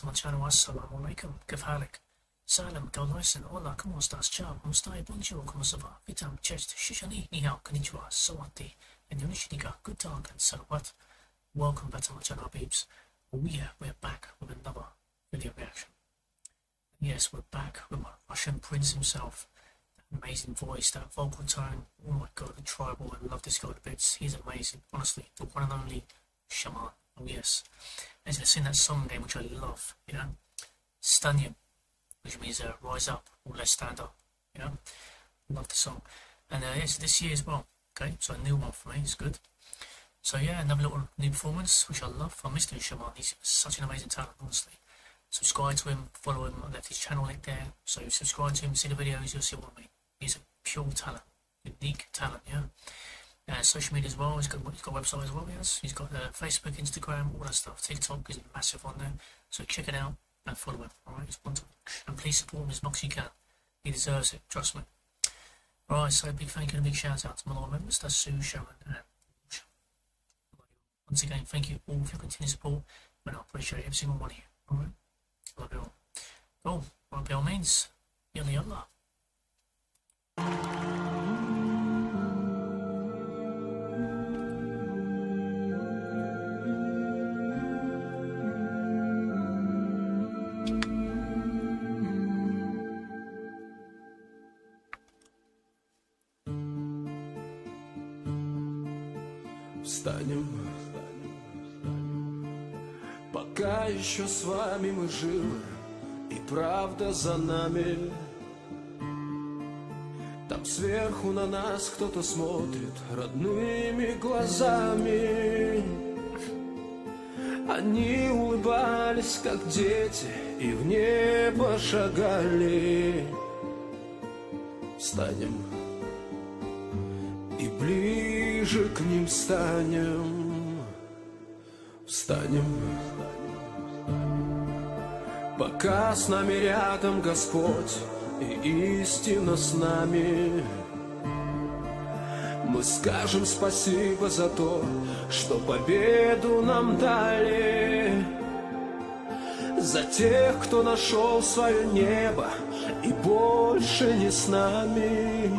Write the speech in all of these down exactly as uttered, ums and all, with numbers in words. to my channel. Assalamu alaikum, kafalik, salam, galaisan, hola, como estas, ciao, como stai, bonjour, como ça va, vitam, chest, shishani, nihao, konnichiwa, sawati, and yonishinika, good dog, and salawat. Welcome back to my channel, babes. We're, we're back with another video reaction. Yes, we're back with my Russian prince himself. That amazing voice, that vocal tone, oh my god, the tribal, I love this guy to bits. He's amazing, honestly, the one and only Shaman. Oh yes, as I sing that song again, which I love, you know, Stanya, which means uh, rise up, or let's stand up, you know, love the song. And uh, yes, this year as well, okay, so a new one for me, it's good. So yeah, another little new performance, which I love. I miss doing Shaman, he's such an amazing talent, honestly. Subscribe to him, follow him, I left his channel link there, so subscribe to him, see the videos, you'll see what I mean. He's a pure talent, unique talent, yeah. Uh, social media as well, he's got, he's got a website as well, yes. He's got uh, Facebook, Instagram, all that stuff. TikTok is massive on there, so check it out and follow him, alright? He's wonderful. And please support him as much as you can. He deserves it, trust me. Alright, so big thank you and a big shout out to my loyal members, that's Sue, Sharon, and Sean. Once again, thank you all for your continued support, and I appreciate every single one of you, alright? Love you all. Cool, well, by all means, yalla yalla. Встанем, пока еще с вами мы живы, и правда за нами. Там сверху на нас кто-то смотрит родными глазами. Они улыбались, как дети, и в небо шагали. Встанем и ближе к ним станем, встанем, пока с нами рядом Господь и истина с нами. Мы скажем спасибо за то, что победу нам дали, за тех, кто нашел свое небо и больше не с нами.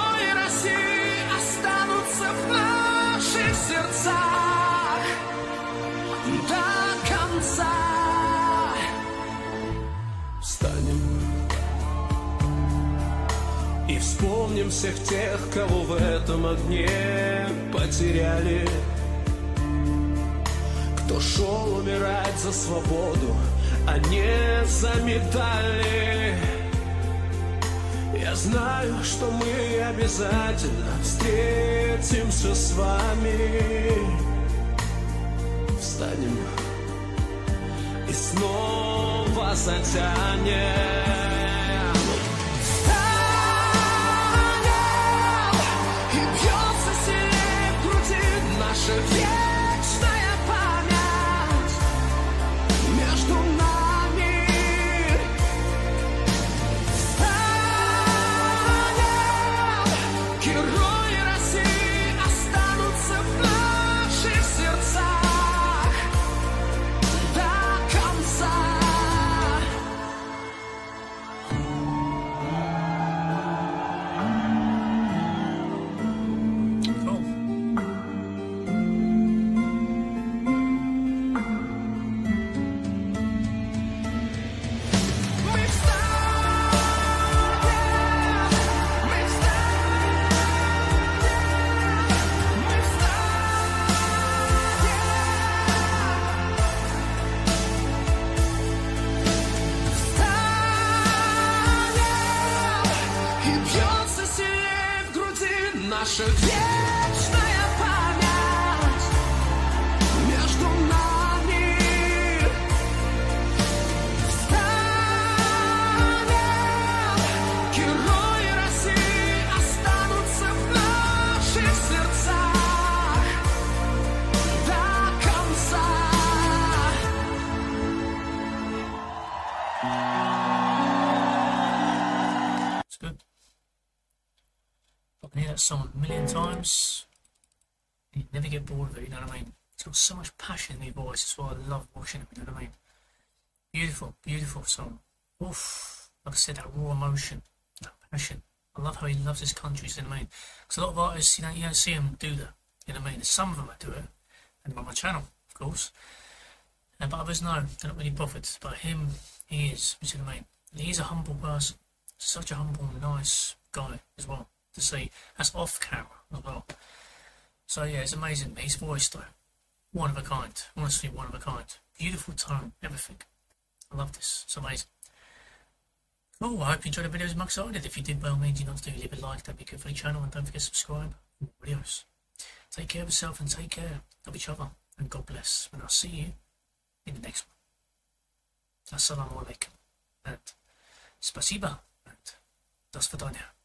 России останутся в наших сердцах. До конца встанем и вспомним всех тех, кого в этом огне потеряли, кто шел умирать за свободу, а не за медали. Я знаю, что мы обязательно встретимся с вами. Встанем и снова затянем. Встанем и бьется сильнее в груди наша вечная память между нами. Встанем, герои России останутся в наших сердцах. Наша вечная память между нами. Встанем, good. I can hear that song a million times. You never get bored of it, you know what I mean? It's got so much passion in your voice, that's why I love watching it, you know what I mean? Beautiful, beautiful song. Oof, like I said, that raw emotion, that passion. I love how he loves his country, you know what I mean? Because a lot of artists, you know, you don't see them do that, you know what I mean? There's some of them that do it, and on my channel, of course. Uh, but others, no, they're not really bothered. But him, he is, you know what I mean? And he's a humble person, such a humble, nice guy as well to see. That's off camera as well. So yeah, it's amazing. His voice though, one of a kind. Honestly, one of a kind. Beautiful tone, everything. I love this. It's amazing. Cool. I hope you enjoyed the video as much as I did. If you did, by all means, you know, do leave a like. That'd be good for the channel, and don't forget to subscribe. Videos. Take care of yourself and take care of each other. And God bless. And I'll see you in the next one. Assalamu alaikum. And Спасибо. And das Verdanke.